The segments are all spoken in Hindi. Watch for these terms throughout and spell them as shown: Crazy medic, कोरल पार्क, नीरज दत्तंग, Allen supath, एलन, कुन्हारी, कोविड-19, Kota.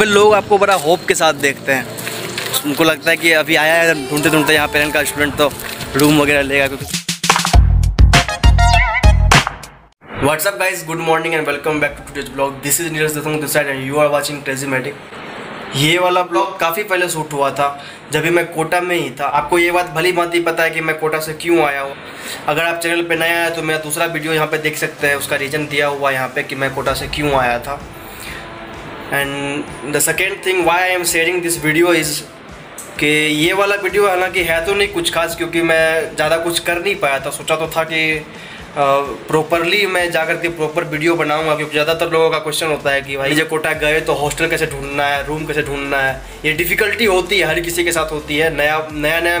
फिर लोग आपको बड़ा होप के साथ देखते हैं, उनको लगता है कि अभी आया है ढूंढते ढूंढते यहाँ पेरेंट का स्टूडेंट तो रूम वगैरह लेगा क्योंकि। What's up guys, good morning and welcome back to today's blog. This is नीरज दत्तंग this side and you are watching crazy मैटिक। ये वाला ब्लॉग काफ़ी पहले शूट हुआ था जब भी मैं कोटा में ही था। आपको ये बात भली भांति पता है कि मैं कोटा से क्यों आया हूँ। अगर आप चैनल पे नया आए तो मेरा दूसरा वीडियो यहाँ पे देख सकते हैं, उसका रीज़न दिया हुआ है यहाँ पे कि मैं कोटा से क्यों आया था। And the second thing why I am sharing this video is कि ये वाला वीडियो हालाँकि है तो नहीं कुछ खास, क्योंकि मैं ज़्यादा कुछ कर नहीं पाया था। सोचा तो था कि प्रॉपरली मैं जा करके प्रॉपर वीडियो बनाऊंगा, क्योंकि ज़्यादातर लोगों का क्वेश्चन होता है कि भाई जब कोटा गए तो हॉस्टल कैसे ढूंढना है, रूम कैसे ढूंढना है। ये डिफिकल्टी होती है, हर किसी के साथ होती है, नया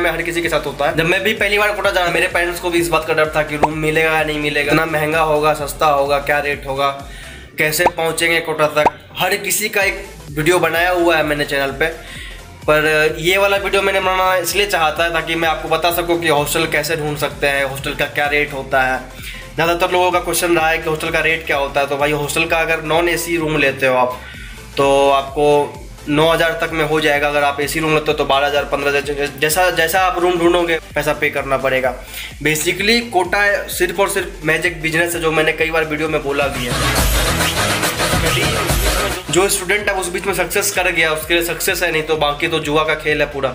में हर किसी के साथ होता है। जब मैं भी पहली बार कोटा जा रहा, मेरे पेरेंट्स को भी इस बात का डर था कि रूम मिलेगा या नहीं मिलेगा, ना महंगा होगा सस्ता होगा, क्या रेट होगा, कैसे पहुँचेंगे कोटा तक। हर किसी का एक वीडियो बनाया हुआ है मैंने चैनल पर ये वाला वीडियो मैंने बनाना इसलिए चाहता है ताकि मैं आपको बता सकूं कि हॉस्टल कैसे ढूंढ सकते हैं, हॉस्टल का क्या रेट होता है। ज़्यादातर लोगों का क्वेश्चन रहा है कि हॉस्टल का रेट क्या होता है। तो भाई हॉस्टल का अगर नॉन एसी रूम लेते हो आप तो आपको 9000 तक में हो जाएगा। अगर आप एसी रूम लेते हो तो 12000 15000 जैसा आप रूम ढूंढोगे पैसा पे करना पड़ेगा। बेसिकली कोटा सिर्फ और सिर्फ मैजिक बिजनेस है, जो मैंने कई बार वीडियो में बोला भी है। जो स्टूडेंट है उस बीच में सक्सेस कर गया उसके लिए सक्सेस है, नहीं तो बाकी तो जुआ का खेल है पूरा।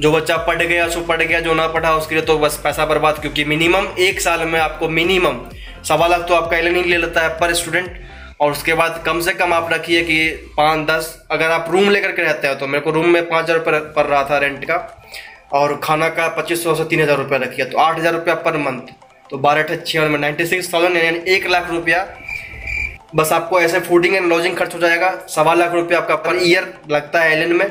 जो बच्चा पढ़ गया सो पढ़ गया, जो ना पढ़ा उसके लिए तो बस पैसा बर्बाद, क्योंकि मिनिमम एक साल में आपको मिनिमम 1.25 लाख तो आपका एलएनयू ले लेता है पर स्टूडेंट। और उसके बाद कम से कम आप रखिए कि 5-10, अगर आप रूम लेकर के रहते हो तो मेरे को रूम में 5000 पड़ रहा था रेंट का, और खाना का 2500 से 3000 रुपया रखिए तो 8000 रुपया पर मंथ, तो 12 × 6 में 96,000 यानी 1 लाख रुपया बस आपको ऐसे फूडिंग एंड लॉजिंग खर्च हो जाएगा। 1.25 लाख रुपया आपका पर ईयर लगता है एलन में।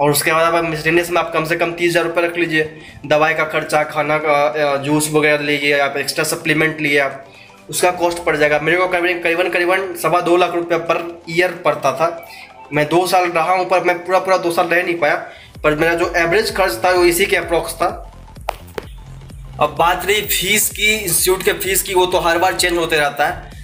और उसके बाद आप मिसलेनियस में आप कम से कम 30,000 रुपये रख लीजिए, दवाई का खर्चा, खाना का, जूस वगैरह लीजिए आप, एक्स्ट्रा सप्लीमेंट लिए आप, उसका कॉस्ट पड़ जाएगा। मेरे को करीबन 2.25 लाख रुपया पर ईयर पड़ता था। मैं 2 साल रहा हूँ पर मैं पूरा 2 साल रह नहीं पाया, पर मेरा जो एवरेज खर्च था वो इसी के अप्रॉक्स था। अब बात रही फीस की, इंस्टीट्यूट के फीस की, वो तो हर बार चेंज होते रहता है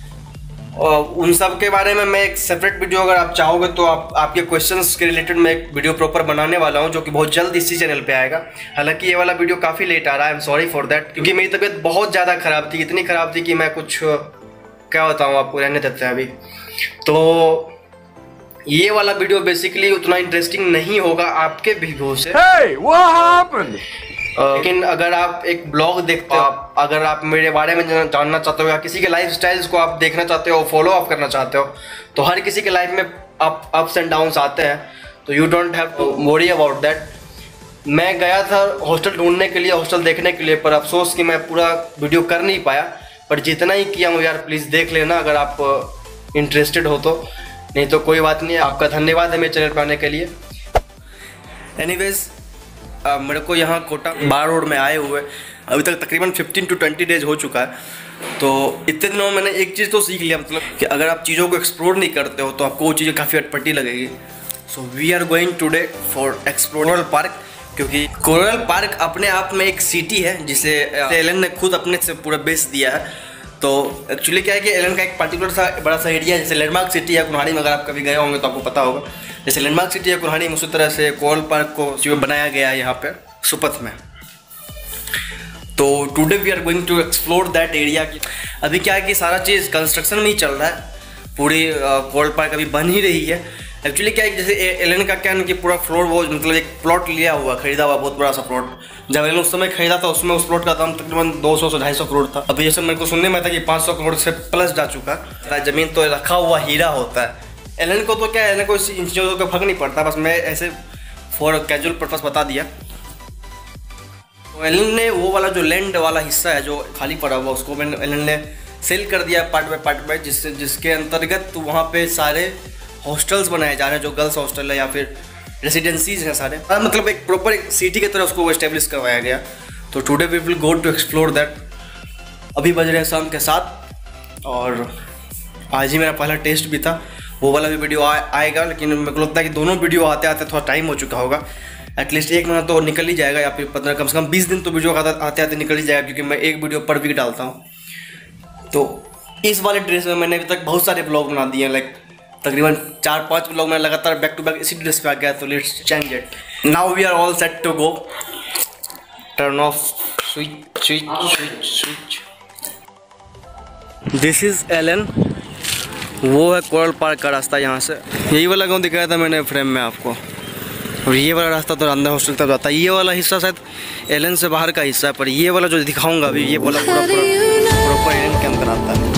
और उन सब के बारे में मैं एक सेपरेट वीडियो अगर आप चाहोगे तो आपके क्वेश्चंस के रिलेटेड मैं एक वीडियो प्रॉपर बनाने वाला हूं, जो कि बहुत जल्द इसी चैनल पे आएगा। हालांकि ये वाला वीडियो काफ़ी लेट आ रहा है, I am sorry for that, क्योंकि मेरी तबीयत बहुत ज़्यादा ख़राब थी, इतनी ख़राब थी कि मैं कुछ क्या बताऊँ आपको, रहने देते हैं अभी। तो ये वाला वीडियो बेसिकली उतना इंटरेस्टिंग नहीं होगा आपके व्यू से। लेकिन अगर आप एक ब्लॉग देखते हो, अगर आप मेरे बारे में जानना चाहते हो या किसी के लाइफस्टाइल को आप देखना चाहते हो, फॉलो अप करना चाहते हो, तो हर किसी के लाइफ में अप्स एंड डाउन्स आते हैं, तो you don't have to worry about that. मैं गया था हॉस्टल ढूंढने के लिए, हॉस्टल देखने के लिए, पर अफसोस कि मैं पूरा वीडियो कर नहीं पाया, पर जितना ही किया हूँ यार प्लीज़ देख लेना अगर आप इंटरेस्टेड हो तो, नहीं तो कोई बात नहीं। आपका धन्यवाद है मेरे चैनल पर आने के लिए। एनीवेज मेरे को यहाँ कोटा बार रोड में आए हुए अभी तक तकरीबन 15 to 20 डेज हो चुका है। तो इतने दिनों में मैंने एक चीज़ तो सीख लिया, मतलब कि अगर आप चीज़ों को एक्सप्लोर नहीं करते हो तो आपको वो चीज़ें काफ़ी अटपटी लगेगी। So we are going today for एक्सप्लोरल park, क्योंकि कोरल पार्क अपने आप में एक सिटी है जिसे एलन ने खुद अपने से पूरा बेस दिया है। तो एक्चुअली क्या है कि एलन का एक पर्टिकुलर सा बड़ा सा एरिया, जैसे लैंडमार्क सिटी या कुन्हारी में अगर आप कभी गए होंगे तो आपको पता होगा, जैसे लैंडमार्क सिटी या कुन्हारी में उसी तरह से कोरल पार्क को जो बनाया गया है यहाँ पे सुपथ में। तो today we are going to explore that area. अभी क्या है कि सारा चीज़ कंस्ट्रक्शन में ही चल रहा है, पूरी कोरल पार्क अभी बन ही रही है। एक्चुअली क्या है जैसे एलन का क्या है कि पूरा फ्लोर वो मतलब एक प्लॉट लिया हुआ, खरीदा हुआ बहुत बड़ा सा प्लॉट। जब एलन उस समय खरीदा था उसमें उस प्लॉट का दाम तकरीबन 200 से 250 करोड़ था। अभी जैसे मेरे को सुनने में आता कि 500 करोड़ से प्लस जा चुका है। ज़मीन तो रखा हुआ हीरा होता है। एलन को तो क्या है, एलन को इन चीज़ों का फर्क नहीं पड़ता, बस मैं ऐसे फॉर कैजुअल पर्पज़ बता दिया। तो एलन ने वो वाला जो लैंड वाला हिस्सा है जो खाली पड़ा हुआ उसको एलन ने सेल कर दिया पार्ट बाय, जिसके अंतर्गत वहाँ पर सारे हॉस्टल्स बनाए जा रहे हैं, जो गर्ल्स हॉस्टल है या फिर रेसिडेंसीज हैं सारे, मतलब एक प्रॉपर एक सिटी की तरह उसको एस्टेब्लिश करवाया गया। तो today we will go to explore that. अभी बज रहे हैं शाम के 7 और आज ही मेरा पहला टेस्ट भी था, वो वाला भी वीडियो आएगा। लेकिन मेरे को लगता है कि दोनों वीडियो आते आते थोड़ा टाइम हो चुका होगा, एटलीस्ट 1 महीना तो निकल ही जाएगा या फिर 15 कम से कम 20 दिन तो वीडियो आते आते निकल ही जाएगा, क्योंकि मैं एक वीडियो पर वीक डालता हूँ। तो इस वाले ड्रेस में मैंने अभी तक बहुत सारे ब्लॉग बना दिए हैं, लाइक तकरीबन 4-5 ब्लॉग में लगातार बैक टू बैक इसी ड्रेस पे आ गया। तो let's change it. Now we are all set to go. Turn off switch switch switch switch. This is एलन। वो है कोरल पार्क का रास्ता। यहाँ से यही वाला गाँव दिखाया था मैंने फ्रेम में आपको। और ये वाला रास्ता तो रांधा हॉस्टल तक जाता है। ये वाला हिस्सा शायद एलन से बाहर का हिस्सा है, पर ये वाला जो दिखाऊंगा अभी ये वाला पूरा प्रॉपर एलन के अंदर आता है।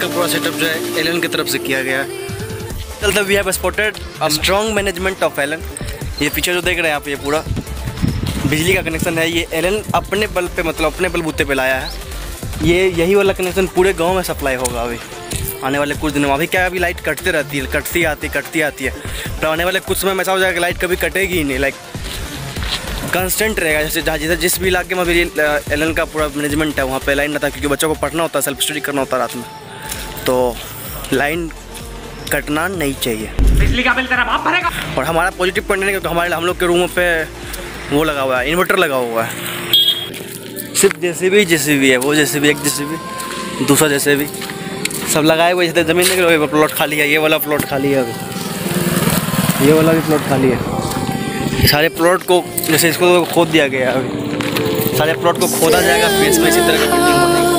का पूरा सेटअप जो है एलन की तरफ से किया गया है। We have spotted a strong management of एलन। ये पीछे जो देख रहे हैं आप, ये पूरा बिजली का कनेक्शन है। ये एलन अपने बल पे, मतलब अपने बलबूते पे लाया है। ये यही वाला कनेक्शन पूरे गांव में सप्लाई होगा अभी आने वाले कुछ दिनों में। अभी क्या, अभी लाइट कटती रहती है, कटती आती है, पर आने वाले कुछ समय में ऐसा हो जाएगा लाइट कभी कटेगी ही नहीं, लाइक कंस्टेंट रहेगा। जैसे जहाँ जिस भी इलाके में अभी एलन का पूरा मैनेजमेंट है वहाँ पर लाइन रहता है, क्योंकि बच्चों को पढ़ना होता है, सेल्फ स्टडी करना होता है रात में, तो लाइन कटना नहीं चाहिए। बिजली का बिल तेरा बाप भरेगा। और हमारा पॉजिटिव पॉइंट है क्योंकि हम लोग के रूम पे वो लगा हुआ है, इन्वर्टर लगा हुआ है। सिर्फ जेसीबी है, वो जेसीबी एक जेसीबी दूसरा जेसीबी सब लगाए हुए। जैसे ज़मीन में प्लॉट खाली है, ये वाला प्लॉट खाली है अभी, ये वाला भी प्लॉट खाली है। सारे प्लॉट को जैसे इसको खोद दिया गया है, अभी सारे प्लॉट को खोदा जाएगा, फिर इसमें इसी तरह का बिल्डिंग बनेगी।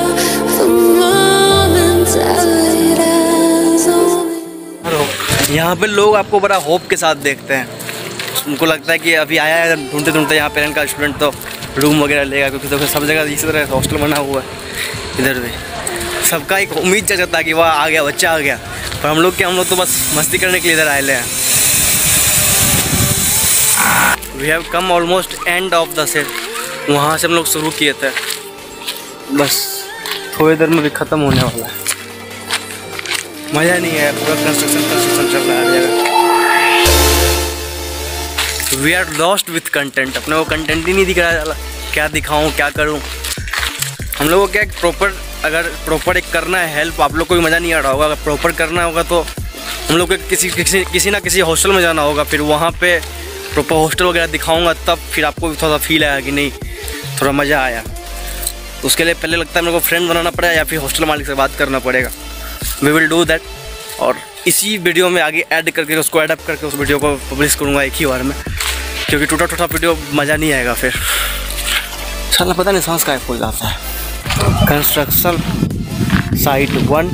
यहाँ पे लोग आपको बड़ा होप के साथ देखते हैं। उनको लगता है कि अभी आया है ढूंढते ढूंढते यहाँ पे एलन का स्टूडेंट तो रूम वगैरह लेगा, क्योंकि तो सब जगह इसी तरह हॉस्टल बना हुआ है। इधर भी सबका एक उम्मीद जग जाता है कि वाह आ गया बच्चा आ गया, पर हम लोग तो बस मस्ती करने के लिए इधर आए हैं। We have come almost end of the set. वहाँ से हम लोग शुरू किए थे, बस थोड़ी देर में भी ख़त्म होने वाला है। मज़ा नहीं है, पूरा कंस्ट्रक्शन चल रहा है। We are lost with content. अपने को कंटेंट ही नहीं दिख रहा, क्या दिखाऊं क्या करूं। हम लोगों को क्या अगर प्रॉपर एक करना है हेल्प। आप लोग को भी मज़ा नहीं आ रहा होगा। अगर प्रॉपर करना होगा तो हम लोग को किसी ना किसी हॉस्टल में जाना होगा, फिर वहाँ पे प्रॉपर हॉस्टल वगैरह दिखाऊँगा, तब फिर आपको भी थोड़ा सा फील आया कि नहीं थोड़ा मज़ा आया। तो उसके लिए पहले लगता है मेरे को फ्रेंड बनाना पड़ेगा या फिर हॉस्टल मालिक से बात करना पड़ेगा। We will do that. और इसी वीडियो में आगे ऐड करके उसको एडअप करके उस वीडियो को पब्लिश करूँगा एक ही बार में, क्योंकि टूटा वीडियो मज़ा नहीं आएगा फिर। साला पता नहीं सांस का फूल जाता है। कंस्ट्रक्शन साइट 1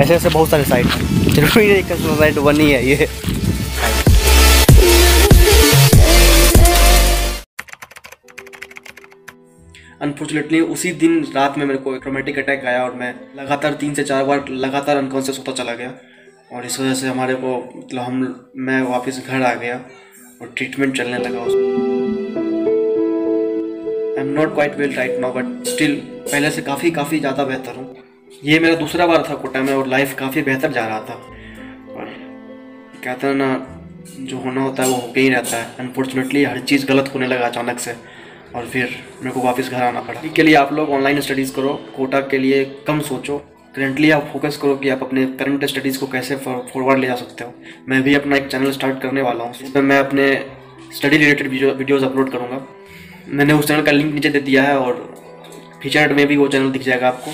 ऐसे बहुत सारे साइट हैं, जरूरी नहीं कंस्ट्रक्शन साइट 1 ही है ये। अनफॉर्चुनेटली उसी दिन रात में मेरे को ट्रॉमेटिक अटैक आया और मैं लगातार 3 से 4 बार लगातार अनकॉन्शियस होता चला गया। और इस वजह से हमारे को मतलब मैं वापस घर आ गया और ट्रीटमेंट चलने लगा। I am not quite well right now, but still पहले से काफ़ी ज़्यादा बेहतर हूँ। ये मेरा दूसरा बार था कोटा में और लाइफ काफ़ी बेहतर जा रहा था। और कहते हैं ना, जो होना होता है वो होके ही रहता है। अनफॉर्चुनेटली हर चीज़ गलत होने लगा अचानक से और फिर मेरे को वापस घर आना पड़ा। इसके लिए आप लोग ऑनलाइन स्टडीज़ करो, कोटा के लिए कम सोचो। करेंटली आप फोकस करो कि आप अपने करंट स्टडीज़ को कैसे फॉरवर्ड ले जा सकते हो। मैं भी अपना एक चैनल स्टार्ट करने वाला हूँ, जिसमें मैं अपने स्टडी रिलेटेड वीडियोज़ अपलोड करूँगा। मैंने उस चैनल का लिंक नीचे दे दिया है और फीचर में भी वो चैनल दिख जाएगा आपको,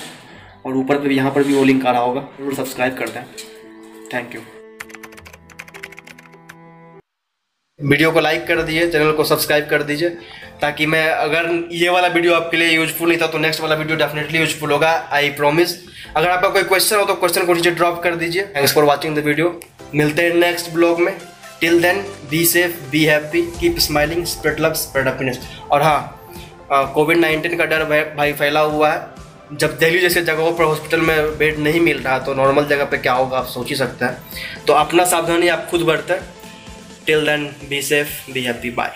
और ऊपर पर यहाँ पर भी वो लिंक आ रहा होगा। जरूर सब्सक्राइब कर दें। Thank you. वीडियो को लाइक कर दीजिए, चैनल को सब्सक्राइब कर दीजिए, ताकि मैं अगर ये वाला वीडियो आपके लिए यूजफुल नहीं था तो नेक्स्ट वाला वीडियो डेफिनेटली यूजफुल होगा, आई प्रॉमिस। अगर आपका कोई क्वेश्चन हो तो क्वेश्चन को नीचे ड्रॉप कर दीजिए। Thanks for watching the video. मिलते हैं नेक्स्ट ब्लॉग में। Till then be safe, be happy, keep smiling, spread love, spread happiness. और हाँ, कोविड-19 का डर भाई फैला हुआ है। जब दिल्ली जैसे जगहों पर हॉस्पिटल में बेड नहीं मिल रहा तो नॉर्मल जगह पर क्या होगा आप सोच ही सकते हैं। तो अपना सावधानी आप खुद बरतें। Till then, be safe, be happy, bye. You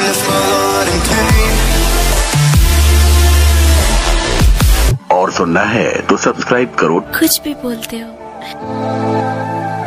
left my heart in pain. सुनना है तो सब्सक्राइब करो। कुछ भी बोलते हो।